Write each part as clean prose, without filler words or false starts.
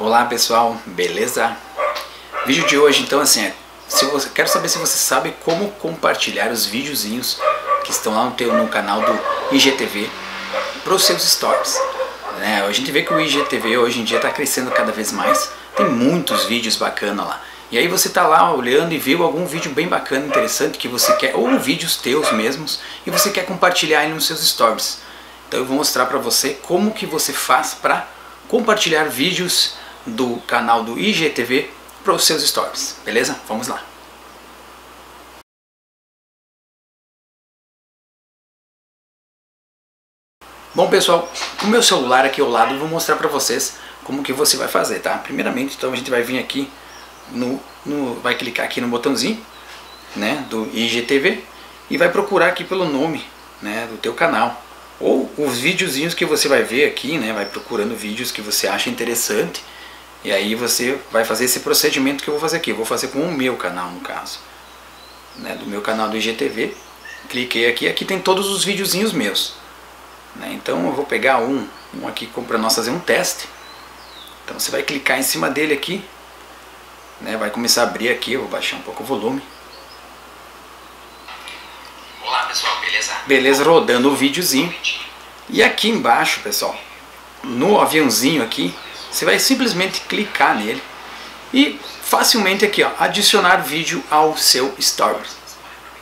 Olá pessoal, beleza? Vídeo de hoje então assim, quero saber se você sabe como compartilhar os videozinhos que estão lá no canal do IGTV para os seus stories. Né? A gente vê que o IGTV hoje em dia está crescendo cada vez mais, tem muitos vídeos bacanas lá. E aí você está lá olhando e viu algum vídeo bem bacana, interessante que você quer, ou vídeos teus mesmos, e você quer compartilhar ele nos seus stories. Então eu vou mostrar para você como que você faz para compartilhar vídeos do canal do IGTV para os seus stories, beleza? Vamos lá! Bom pessoal, com o meu celular aqui ao lado eu vou mostrar para vocês como que você vai fazer, tá? Primeiramente, então a gente vai vir aqui, vai clicar aqui no botãozinho, né, do IGTV e vai procurar aqui pelo nome, né, do teu canal. Ou os videozinhos que você vai ver aqui, né? Vai procurando vídeos que você acha interessante. E aí você vai fazer esse procedimento que eu vou fazer aqui. Eu vou fazer com o meu canal, no caso. Né? Do meu canal do IGTV. Cliquei aqui. Aqui tem todos os videozinhos meus. Né? Então eu vou pegar um aqui para nós fazer um teste. Então você vai clicar em cima dele aqui. Né? Vai começar a abrir aqui. Eu vou baixar um pouco o volume. Beleza, rodando o videozinho. E aqui embaixo, pessoal, no aviãozinho aqui, você vai simplesmente clicar nele e facilmente aqui, ó, adicionar vídeo ao seu Stories.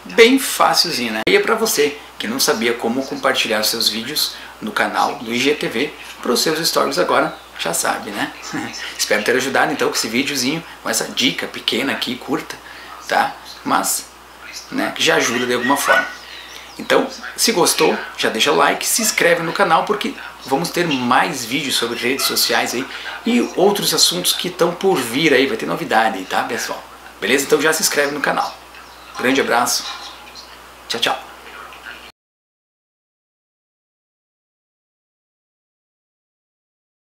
Bem facilzinho, né? E é para você que não sabia como compartilhar seus vídeos no canal do IGTV para os seus Stories agora, já sabe, né? Espero ter ajudado então com esse videozinho, com essa dica pequena aqui, curta, tá? Mas, né, já ajuda de alguma forma. Então, se gostou, já deixa o like, se inscreve no canal porque vamos ter mais vídeos sobre redes sociais aí e outros assuntos que estão por vir aí, vai ter novidade aí, tá pessoal? Beleza? Então já se inscreve no canal. Grande abraço, tchau, tchau!